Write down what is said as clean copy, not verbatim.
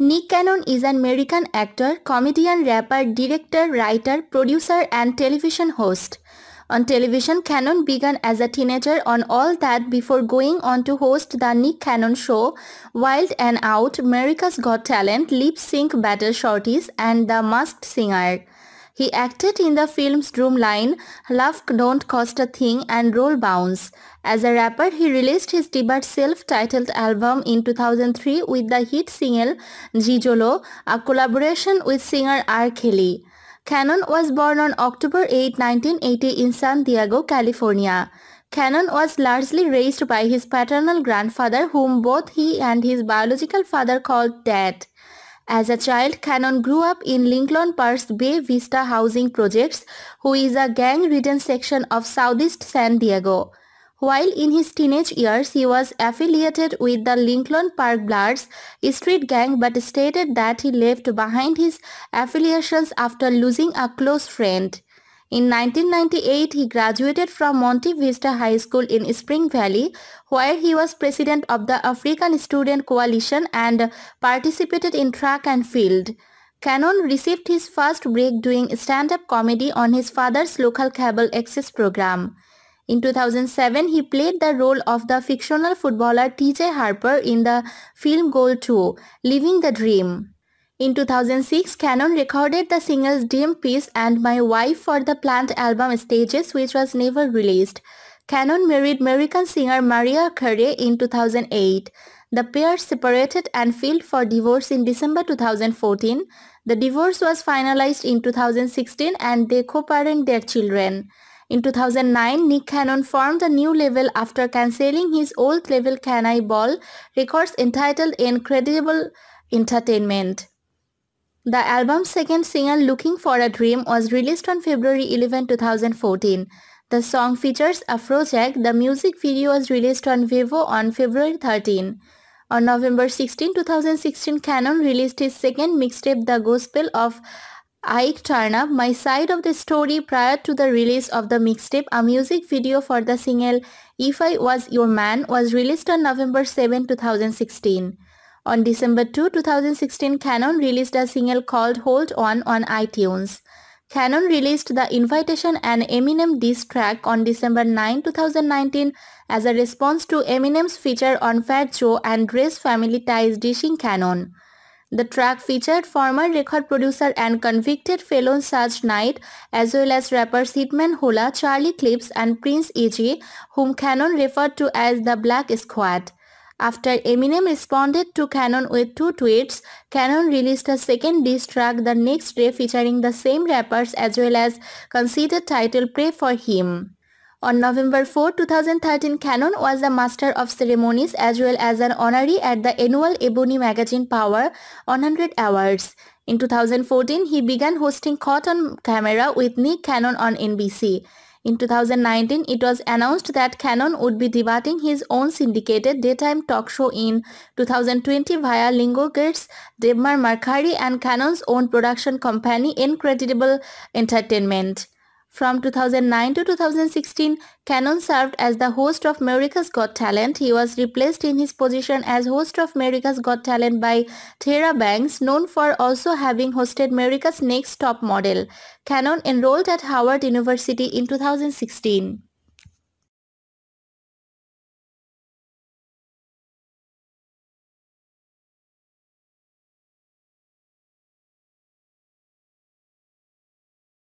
Nick Cannon is an American actor, comedian, rapper, director, writer, producer, and television host. On television, Cannon began as a teenager on All That before going on to host The Nick Cannon Show, Wild 'N Out, America's Got Talent, Lip Sync Battle Shorties, and The Masked Singer. He acted in the films Drumline, Love Don't Cost a Thing, and Roll Bounce. As a rapper, he released his debut self-titled album in 2003 with the hit single Gijolo, a collaboration with singer R. Kelly. Cannon was born on October 8, 1980 in San Diego, California. Cannon was largely raised by his paternal grandfather, whom both he and his biological father called Dad. As a child, Cannon grew up in Lincoln Park's Bay Vista housing projects, which is a gang-ridden section of Southeast San Diego. While in his teenage years, he was affiliated with the Lincoln Park Bloods, a street gang, but stated that he left behind his affiliations after losing a close friend. In 1998, he graduated from Monte Vista High School in Spring Valley, where he was president of the African Student Coalition and participated in track and field. Cannon received his first break doing stand-up comedy on his father's local cable access program. In 2007, he played the role of the fictional footballer TJ Harper in the film Goal 2, Living the Dream. In 2006, Cannon recorded the singles D.M.P.S. and My Wife for the Plant album Stages, which was never released. Cannon married American singer Mariah Carey in 2008. The pair separated and filed for divorce in December 2014. The divorce was finalized in 2016 and they co-parent their children. In 2009, Nick Cannon formed a new label after cancelling his old label Cannibal Records entitled Incredible Entertainment. The album's second single, Looking for a Dream, was released on February 11, 2014. The song features Afrojack. The music video was released on Vevo on February 13. On November 16, 2016, Cannon released his second mixtape, The Gospel of Ike Turner, My Side of the Story, prior to the release of the mixtape. A music video for the single, If I Was Your Man, was released on November 7, 2016. On December 2, 2016, Cannon released a single called Hold on iTunes. Cannon released The Invitation, an Eminem diss track, on December 9, 2019 as a response to Eminem's feature on Fat Joe and Dre's Family Ties dissing Cannon. The track featured former record producer and convicted felon Suge Knight, as well as rappers Hitman Hola, Charlie Clips, and Prince E.G., whom Cannon referred to as the Black Squad. After Eminem responded to Cannon with two tweets, Cannon released a second diss track the next day featuring the same rappers, as well as considered title Pray for Him. On November 4, 2013, Cannon was the master of ceremonies as well as an honoree at the annual Ebony Magazine Power 100 Awards. In 2014, he began hosting Caught on Camera with Nick Cannon on NBC. In 2019, it was announced that Cannon would be debuting his own syndicated daytime talk show in 2020 via Lingogear's Debmar Mercari and Cannon's own production company, Incredible Entertainment. From 2009 to 2016, Cannon served as the host of America's Got Talent. He was replaced in his position as host of America's Got Talent by Tara Banks, known for also having hosted America's Next Top Model. Cannon enrolled at Howard University in 2016.